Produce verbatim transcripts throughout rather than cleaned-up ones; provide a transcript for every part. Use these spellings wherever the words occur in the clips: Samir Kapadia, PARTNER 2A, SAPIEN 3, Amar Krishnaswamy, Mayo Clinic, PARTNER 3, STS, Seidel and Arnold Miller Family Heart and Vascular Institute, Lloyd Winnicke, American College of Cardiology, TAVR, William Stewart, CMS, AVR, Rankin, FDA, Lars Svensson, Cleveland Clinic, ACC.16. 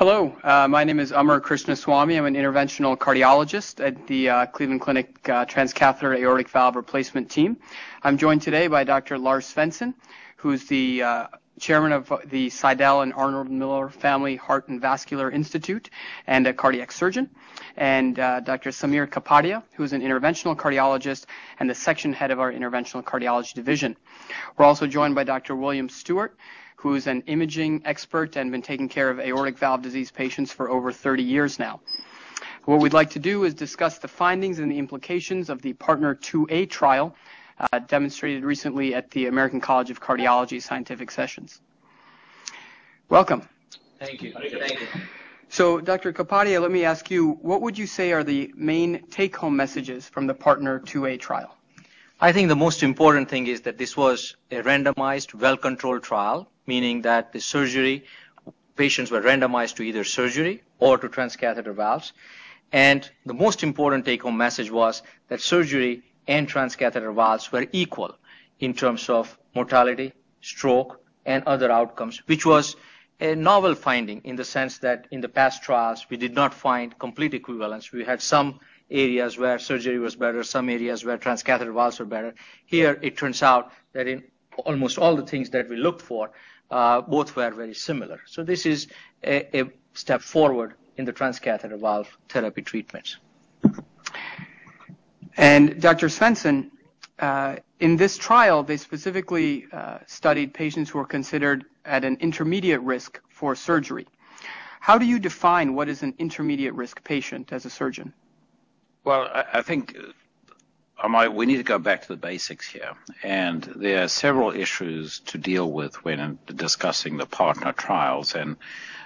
Hello, uh, my name is Amar Krishnaswamy. I'm an interventional cardiologist at the uh, Cleveland Clinic uh, transcatheter aortic valve replacement team. I'm joined today by Doctor Lars Svensson, who's the uh, chairman of the Seidel and Arnold Miller Family Heart and Vascular Institute and a cardiac surgeon, and uh, Doctor Samir Kapadia, who's an interventional cardiologist and the section head of our interventional cardiology division. We're also joined by Doctor William Stewart, who's an imaging expert and been taking care of aortic valve disease patients for over thirty years now. What we'd like to do is discuss the findings and the implications of the PARTNER two A trial uh, demonstrated recently at the American College of Cardiology scientific sessions. Welcome. Thank you. Thank you. Thank you. So, Doctor Kapadia, let me ask you, what would you say are the main take-home messages from the PARTNER two A trial? I think the most important thing is that this was a randomized, well-controlled trial, meaning that the surgery patients were randomized to either surgery or to transcatheter valves. And the most important take-home message was that surgery and transcatheter valves were equal in terms of mortality, stroke, and other outcomes, which was a novel finding in the sense that in the past trials, we did not find complete equivalence. We had some areas where surgery was better, some areas where transcatheter valves were better. Here, it turns out that in almost all the things that we looked for, uh, both were very similar. So this is a, a step forward in the transcatheter valve therapy treatments. And Doctor Svensson, uh, in this trial, they specifically uh, studied patients who were considered at an intermediate risk for surgery. How do you define what is an intermediate risk patient as a surgeon? Well, I, I think we need to go back to the basics here, and there are several issues to deal with when discussing the PARTNER trials, and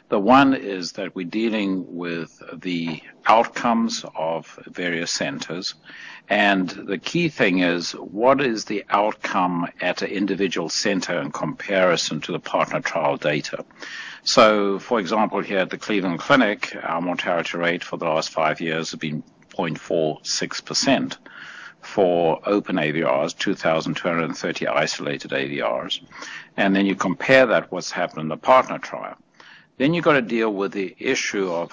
the one is that we're dealing with the outcomes of various centers, and the key thing is what is the outcome at an individual center in comparison to the PARTNER trial data. So, for example, here at the Cleveland Clinic, our mortality rate for the last five years has been zero point four six percent. For open A V Rs, two thousand two hundred thirty isolated A V Rs. And then you compare that what's happened in the PARTNER trial. Then you've got to deal with the issue of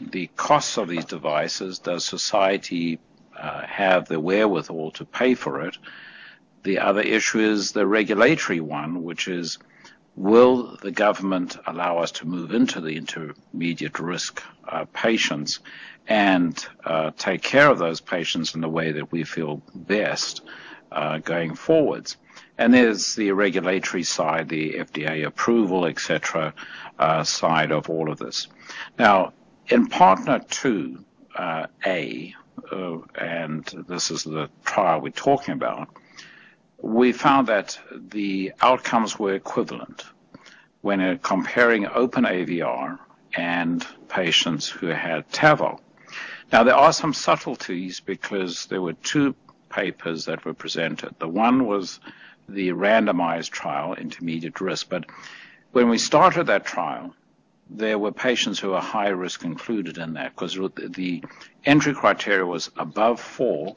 the costs of these devices. Does society uh, have the wherewithal to pay for it? The other issue is the regulatory one, which is, will the government allow us to move into the intermediate risk uh, patients and uh, take care of those patients in the way that we feel best uh, going forwards? And there's the regulatory side, the F D A approval, et cetera, uh, side of all of this. Now, in PARTNER two A, uh, uh, and this is the trial we're talking about, we found that the outcomes were equivalent when comparing open A V R and patients who had T A V R. Now, there are some subtleties because there were two papers that were presented. The one was the randomized trial, intermediate risk, but when we started that trial, there were patients who were high risk included in that because the entry criteria was above four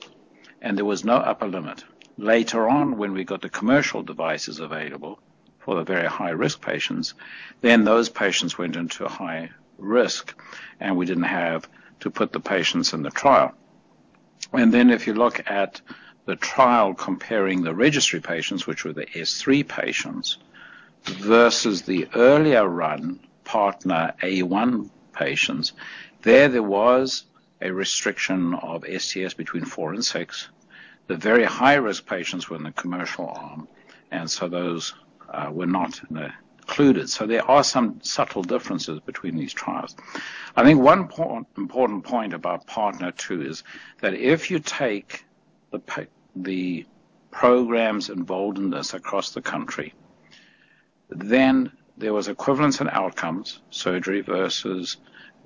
and there was no upper limit. Later on, when we got the commercial devices available for the very high risk patients, then those patients went into high risk and we didn't have to put the patients in the trial. And then if you look at the trial comparing the registry patients, which were the S three patients, versus the earlier run PARTNER A one patients, there there was a restriction of S T S between four and six. The very high-risk patients were in the commercial arm, and so those uh, were not included. So there are some subtle differences between these trials. I think one po important point about PARTNER two is that if you take the, the programs involved in this across the country, then there was equivalence in outcomes, surgery versus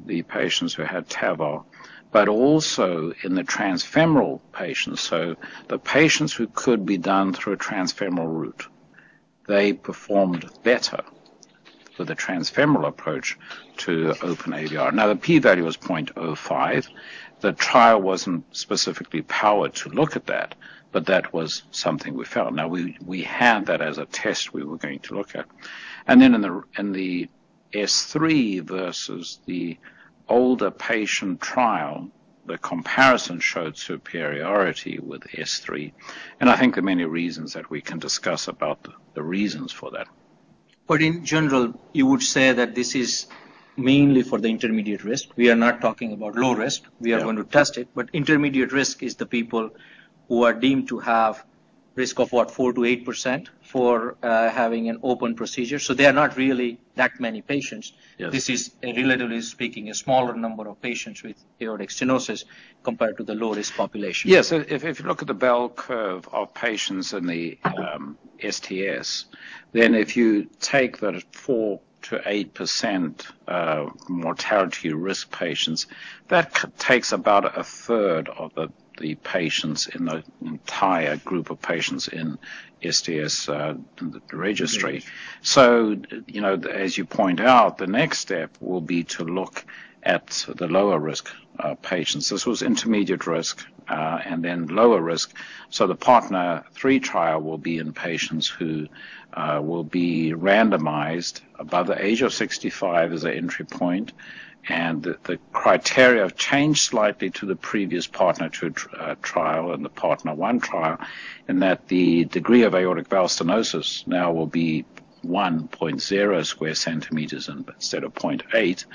the patients who had T A V R, but also in the transfemoral patients, so the patients who could be done through a transfemoral route, they performed better with a transfemoral approach to open A V R. Now, the p-value was zero point zero five. The trial wasn't specifically powered to look at that, but that was something we found. Now, we, we had that as a test we were going to look at. And then in the, in the S three versus the older patient trial, the comparison showed superiority with S three. And I think there are many reasons that we can discuss about the, the reasons for that. But in general, you would say that this is mainly for the intermediate risk. We are not talking about low risk. We are yeah. going to test it. But intermediate risk is the people who are deemed to have risk of what, four to eight percent for uh, having an open procedure. So they are not really that many patients. Yes. This is, a, relatively speaking, a smaller number of patients with aortic stenosis compared to the low-risk population. Yes, if, if you look at the bell curve of patients in the um, S T S, then if you take the four to eight percent uh, mortality risk patients, that takes about a third of the the patients in the entire group of patients in S T S uh, the registry. So, you know, as you point out, the next step will be to look at the lower risk uh, patients. This was intermediate risk uh, and then lower risk. So the PARTNER three trial will be in patients who uh, will be randomized above the age of sixty-five as an entry point, and the, the criteria have changed slightly to the previous PARTNER two uh, trial and the PARTNER one trial, in that the degree of aortic valve stenosis now will be one point zero square centimeters instead of zero point eight,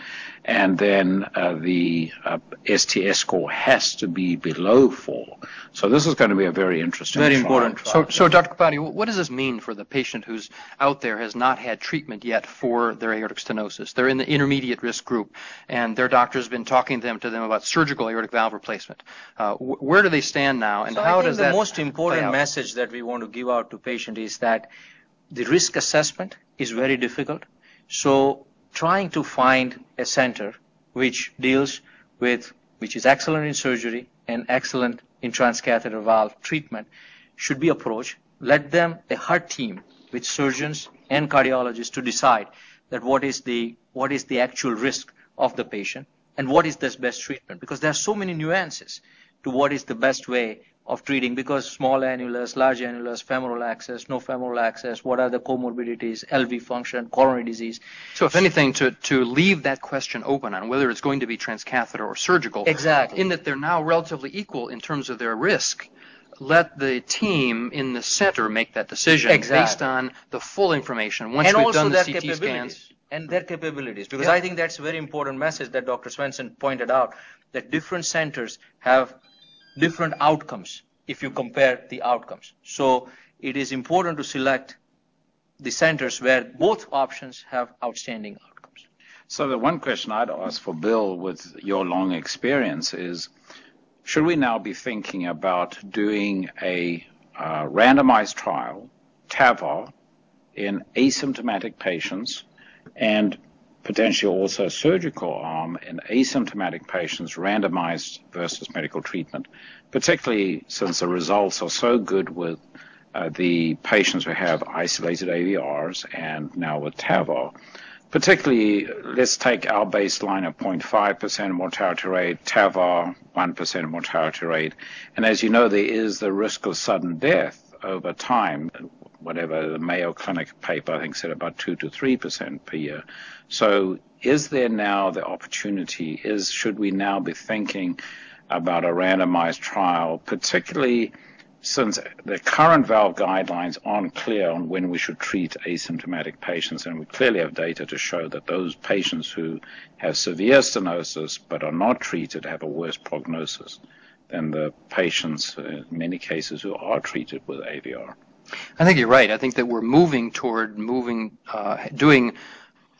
and then uh, the uh, S T S score has to be below four. So this is going to be a very interesting Very trial. important trial. So, so Doctor Kapadia, what does this mean for the patient who's out there, has not had treatment yet for their aortic stenosis? They're in the intermediate risk group, and their doctor's been talking to them, to them about surgical aortic valve replacement. Uh, where do they stand now, and so how does that play out? The most important message that we want to give out to patients is that the risk assessment is very difficult, so trying to find a center which deals with, which is excellent in surgery and excellent in transcatheter valve treatment should be approached. Let them, the heart team with surgeons and cardiologists, to decide that what is the, what is the actual risk of the patient and what is the best treatment, because there are so many nuances to what is the best way of treating, because small annulus, large annulus, femoral access, no femoral access, what are the comorbidities, L V function, coronary disease. So if anything, to, to leave that question open on whether it's going to be transcatheter or surgical, exactly, in that they're now relatively equal in terms of their risk, let the team in the center make that decision, exactly, based on the full information once and we've done the C T scans. And their capabilities, because yeah. I think that's a very important message that Doctor Svensson pointed out, that different centers have different outcomes if you compare the outcomes. So it is important to select the centers where both options have outstanding outcomes. So the one question I'd ask for Bill, with your long experience, is should we now be thinking about doing a uh, randomized trial, T A V R, in asymptomatic patients, and potentially also a surgical arm in asymptomatic patients, randomized versus medical treatment, particularly since the results are so good with uh, the patients who have isolated A V Rs and now with T A V R. Particularly, let's take our baseline of zero point five percent mortality rate, T A V R, one percent mortality rate. And as you know, there is the risk of sudden death over time. Whatever the Mayo Clinic paper, I think, said about two to three percent per year. So, is there now the opportunity? Is should we now be thinking about a randomized trial, particularly since the current valve guidelines aren't clear on when we should treat asymptomatic patients, and we clearly have data to show that those patients who have severe stenosis but are not treated have a worse prognosis than the patients, in many cases, who are treated with A V R? I think you're right. I think that we're moving toward moving, uh, doing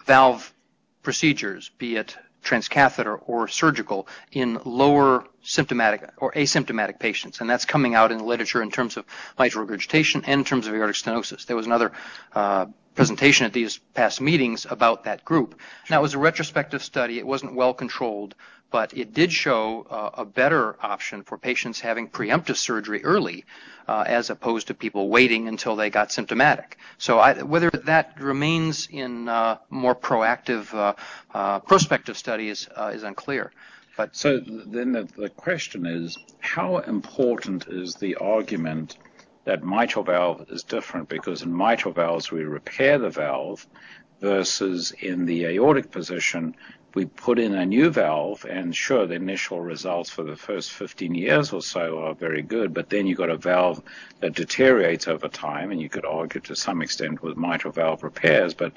valve procedures, be it transcatheter or surgical, in lower symptomatic or asymptomatic patients, and that's coming out in the literature in terms of mitral regurgitation and in terms of aortic stenosis. There was another uh, presentation at these past meetings about that group. Now, it was a retrospective study. It wasn't well controlled, but it did show uh, a better option for patients having preemptive surgery early uh, as opposed to people waiting until they got symptomatic. So I, whether that remains in uh, more proactive uh, uh, prospective studies uh, is unclear. But so then the, the question is, how important is the argument that mitral valve is different? Because in mitral valves, we repair the valve versus in the aortic position, we put in a new valve, and sure, the initial results for the first fifteen years or so are very good, but then you've got a valve that deteriorates over time, and you could argue to some extent with mitral valve repairs, but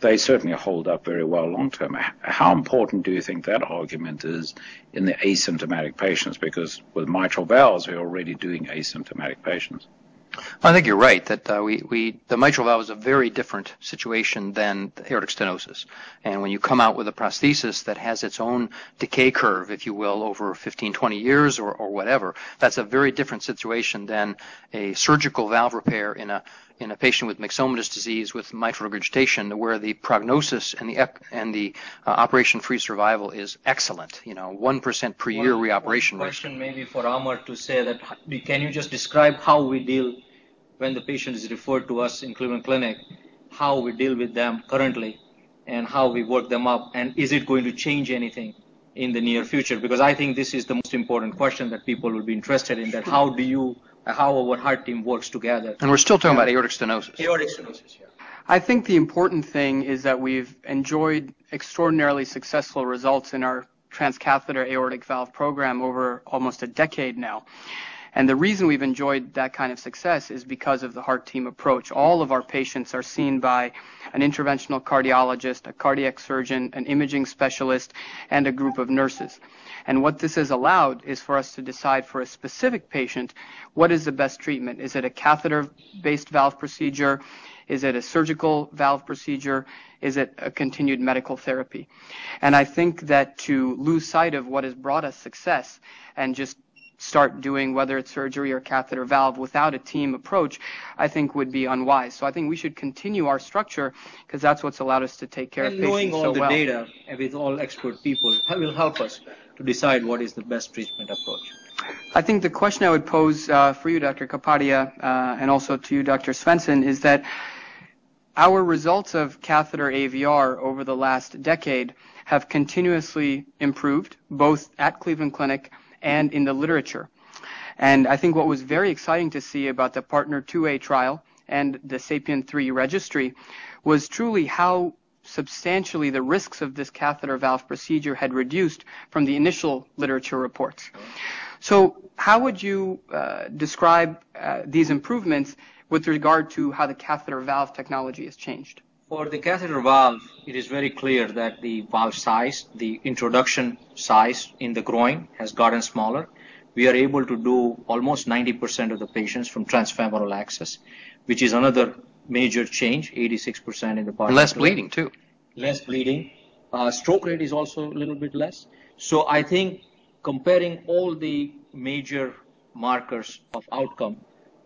they certainly hold up very well long term. How important do you think that argument is in the asymptomatic patients? Because with mitral valves, we're already doing asymptomatic patients. I think you're right that uh, we, we the mitral valve is a very different situation than aortic stenosis. And when you come out with a prosthesis that has its own decay curve, if you will, over fifteen, twenty years or, or whatever, that's a very different situation than a surgical valve repair in a in a patient with myxomatous disease with mitral regurgitation, where the prognosis and the and the uh, operation-free survival is excellent. You know, one percent per year reoperation rate. Question maybe for Amar to say that, can you just describe how we deal when the patient is referred to us in Cleveland Clinic, how we deal with them currently, and how we work them up, and is it going to change anything in the near future? Because I think this is the most important question that people will be interested in, that how do you, how our heart team works together. And we're still talking yeah. about aortic stenosis. Aortic stenosis, yeah. I think the important thing is that we've enjoyed extraordinarily successful results in our transcatheter aortic valve program over almost a decade now. And the reason we've enjoyed that kind of success is because of the heart team approach. All of our patients are seen by an interventional cardiologist, a cardiac surgeon, an imaging specialist, and a group of nurses. And what this has allowed is for us to decide for a specific patient, what is the best treatment? Is it a catheter-based valve procedure? Is it a surgical valve procedure? Is it a continued medical therapy? And I think that to lose sight of what has brought us success and just start doing whether it's surgery or catheter valve without a team approach, I think would be unwise. So I think we should continue our structure because that's what's allowed us to take care and of patients so well. And knowing all the data with all expert people will help us to decide what is the best treatment approach. I think the question I would pose uh, for you, Doctor Kapadia, uh, and also to you, Doctor Svensson, is that our results of catheter A V R over the last decade have continuously improved, both at Cleveland Clinic and in the literature. And I think what was very exciting to see about the PARTNER two A trial and the SAPIEN three registry was truly how substantially the risks of this catheter valve procedure had reduced from the initial literature reports. So how would you uh, describe uh, these improvements with regard to how the catheter valve technology has changed? For the catheter valve, it is very clear that the valve size, the introduction size in the groin has gotten smaller. We are able to do almost ninety percent of the patients from transfemoral access, which is another major change, eighty-six percent in the part. Less bleeding too. Less bleeding. Uh, stroke rate is also a little bit less. So I think comparing all the major markers of outcome,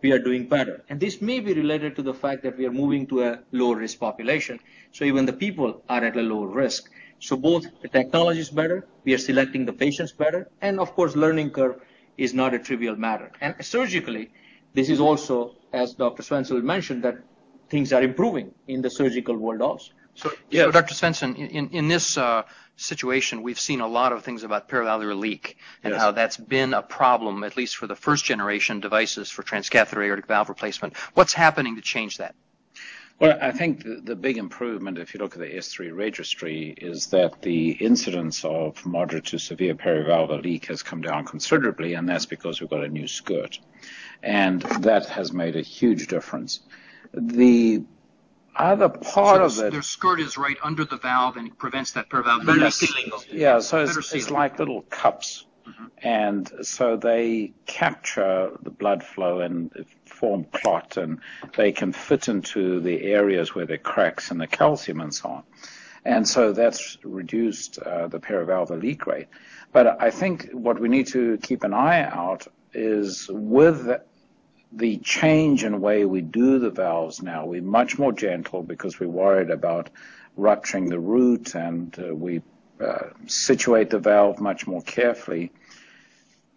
we are doing better. And this may be related to the fact that we are moving to a lower risk population. So even the people are at a lower risk. So both the technology is better, we are selecting the patients better, and of course learning curve is not a trivial matter. And surgically, this is also, as Doctor Svensson mentioned, that things are improving in the surgical world also. So, yeah. so Doctor Svensson, in, in this uh, situation, we've seen a lot of things about paravalvular leak and yes. how that's been a problem, at least for the first-generation devices for transcatheter aortic valve replacement. What's happening to change that? Well, I think the, the big improvement, if you look at the S three registry, is that the incidence of moderate to severe perivalvular leak has come down considerably, and that's because we've got a new skirt. And that has made a huge difference. The other part so of the, it... their skirt is right under the valve and prevents that paravalvular leak. Yeah, so it's, it's like little cups. Mm-hmm. And so they capture the blood flow and form clot, and they can fit into the areas where there are cracks in the calcium and so on. And so that's reduced uh, the paravalvular leak rate. But I think what we need to keep an eye out is with the change in way we do the valves now, we're much more gentle because we're worried about rupturing the root, and uh, we uh, situate the valve much more carefully.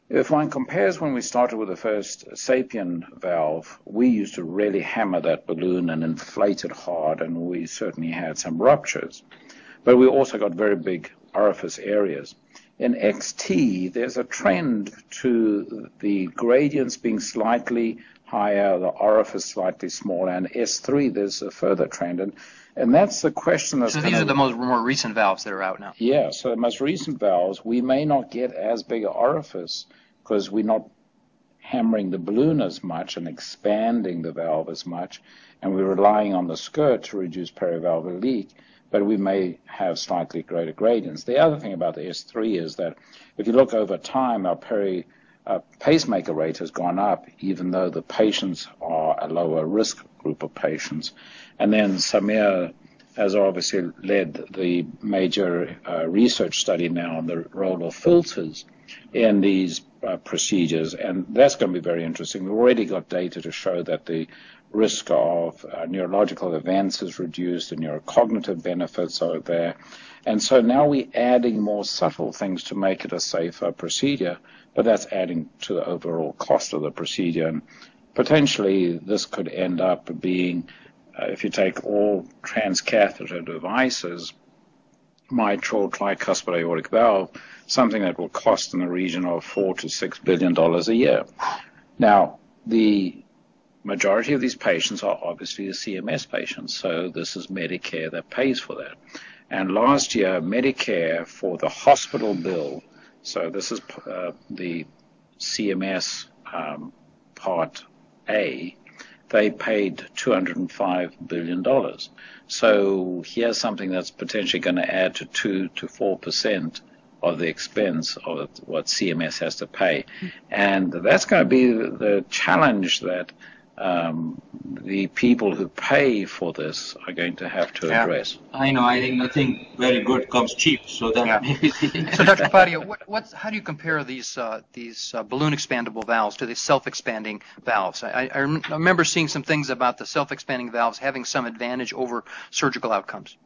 If one compares when we started with the first Sapien valve, we used to really hammer that balloon and inflate it hard, and we certainly had some ruptures. But we also got very big orifice areas. In X T, there's a trend to the gradients being slightly higher, the orifice slightly smaller, and S three, there's a further trend. And, and that's the question. That's so these gonna, are the most more recent valves that are out now? Yeah, so the most recent valves, we may not get as big an orifice because we're not hammering the balloon as much and expanding the valve as much, and we're relying on the skirt to reduce perivalvular leak, but we may have slightly greater gradients. The other thing about the S three is that if you look over time, our peri uh, pacemaker rate has gone up, even though the patients are a lower risk group of patients. And then Samir has obviously led the major uh, research study now on the role of filters in these uh, procedures, and that's going to be very interesting. We've already got data to show that the risk of uh, neurological events is reduced, the neurocognitive benefits are there, and so now we're adding more subtle things to make it a safer procedure, but that's adding to the overall cost of the procedure, and potentially this could end up being, uh, if you take all transcatheter devices, mitral tricuspid aortic valve, something that will cost in the region of four to six billion dollars a year. Now, the majority of these patients are obviously the C M S patients, so this is Medicare that pays for that. And last year, Medicare for the hospital bill, so this is uh, the C M S um, Part A, they paid two hundred five billion dollars. So here's something that's potentially going to add to two to four percent of the expense of what C M S has to pay. And that's going to be the challenge that um, the people who pay for this are going to have to address. Yeah. I know, I think nothing very good comes cheap, so then yeah. So Doctor Kapadia, what, what's, how do you compare these uh, these uh, balloon expandable valves to the self-expanding valves? I, I remember seeing some things about the self-expanding valves having some advantage over surgical outcomes.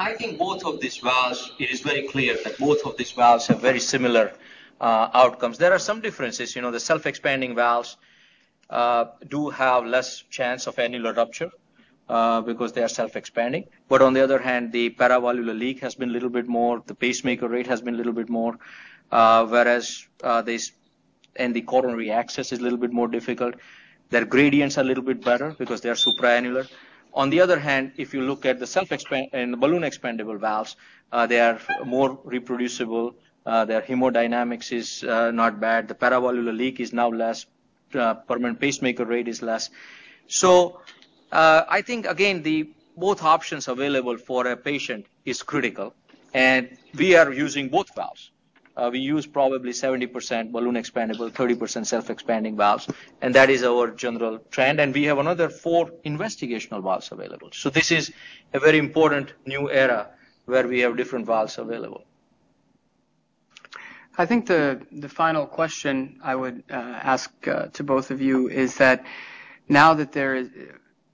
I think both of these valves, it is very clear that both of these valves have very similar uh, outcomes. There are some differences. You know, the self-expanding valves uh, do have less chance of annular rupture uh, because they are self-expanding. But on the other hand, the paravalvular leak has been a little bit more, the pacemaker rate has been a little bit more, uh, whereas uh, this, and the coronary access is a little bit more difficult. Their gradients are a little bit better because they are supraannular. On the other hand, if you look at the self-expand and balloon expandable valves, uh, they are more reproducible. Uh, their hemodynamics is uh, not bad. The paravalvular leak is now less. Uh, permanent pacemaker rate is less. So uh, I think, again, the both options available for a patient is critical. And we are using both valves. Uh, we use probably seventy percent balloon expandable, thirty percent self-expanding valves, and that is our general trend. And we have another four investigational valves available. So this is a very important new era where we have different valves available. I think the, the final question I would uh, ask uh, to both of you is that now that there is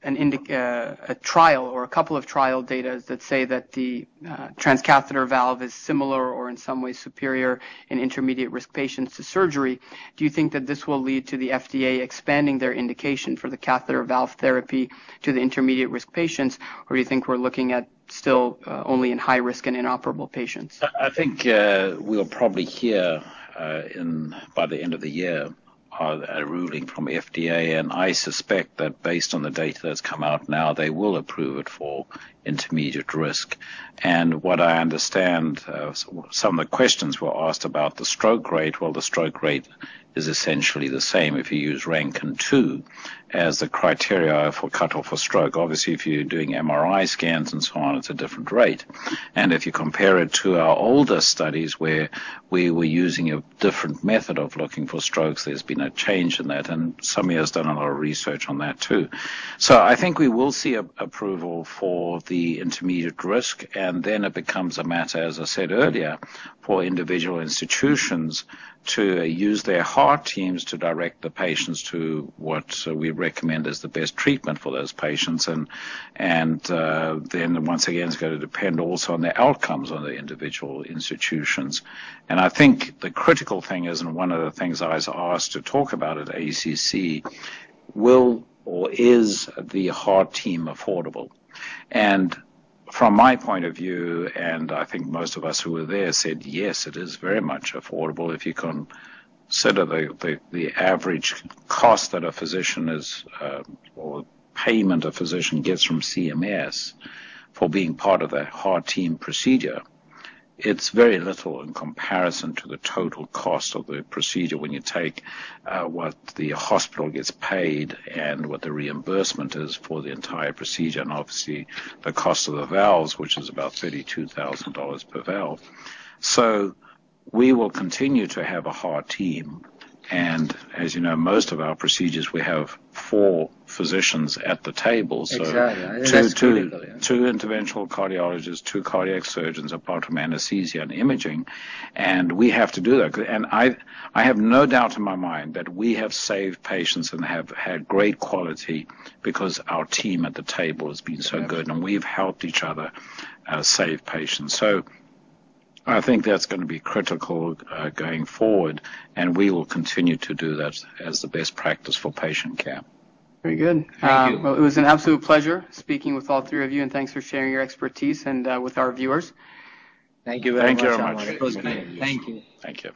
an indic uh, a trial or a couple of trial data that say that the uh, transcatheter valve is similar or in some way superior in intermediate risk patients to surgery, do you think that this will lead to the F D A expanding their indication for the catheter valve therapy to the intermediate risk patients, or do you think we're looking at still uh, only in high risk and inoperable patients? I think uh, we'll probably hear uh, in by the end of the year a ruling from F D A, and I suspect that based on the data that's come out now, they will approve it for intermediate risk. And what I understand, uh, some of the questions were asked about the stroke rate. Well, the stroke rate is essentially the same if you use Rankin two as the criteria for cutoff for stroke. Obviously, if you're doing M R I scans and so on, it's a different rate. And if you compare it to our older studies where we were using a different method of looking for strokes, there's been a change in that, and Samir has done a lot of research on that too. So I think we will see a, approval for the intermediate risk, and then it becomes a matter, as I said earlier, for individual institutions to use their heart teams to direct the patients to what we recommend as the best treatment for those patients. And and uh, then once again, it's going to depend also on the outcomes on the individual institutions. And I think the critical thing is, and one of the things I was asked to talk about at A C C, will or is the heart team affordable? And from my point of view, and I think most of us who were there said, yes, it is very much affordable if you can consider the, the, the average cost that a physician is, uh, or payment a physician gets from C M S for being part of the heart team procedure, it's very little in comparison to the total cost of the procedure when you take uh, what the hospital gets paid and what the reimbursement is for the entire procedure, and obviously the cost of the valves, which is about thirty-two thousand dollars per valve. So we will continue to have a heart team, and as you know, most of our procedures we have four physicians at the table, so exactly. two, two, critical, yeah. two interventional cardiologists, two cardiac surgeons apart from anesthesia and imaging, and we have to do that. And I, I have no doubt in my mind that we have saved patients and have had great quality because our team at the table has been so good, and we've helped each other uh, save patients. So I think that's going to be critical uh, going forward, and we will continue to do that as the best practice for patient care. Very good. Thank um, well, it was an absolute pleasure speaking with all three of you, and thanks for sharing your expertise and uh, with our viewers. Thank you very Thank much. You very much. Thank you. Thank you. Thank you.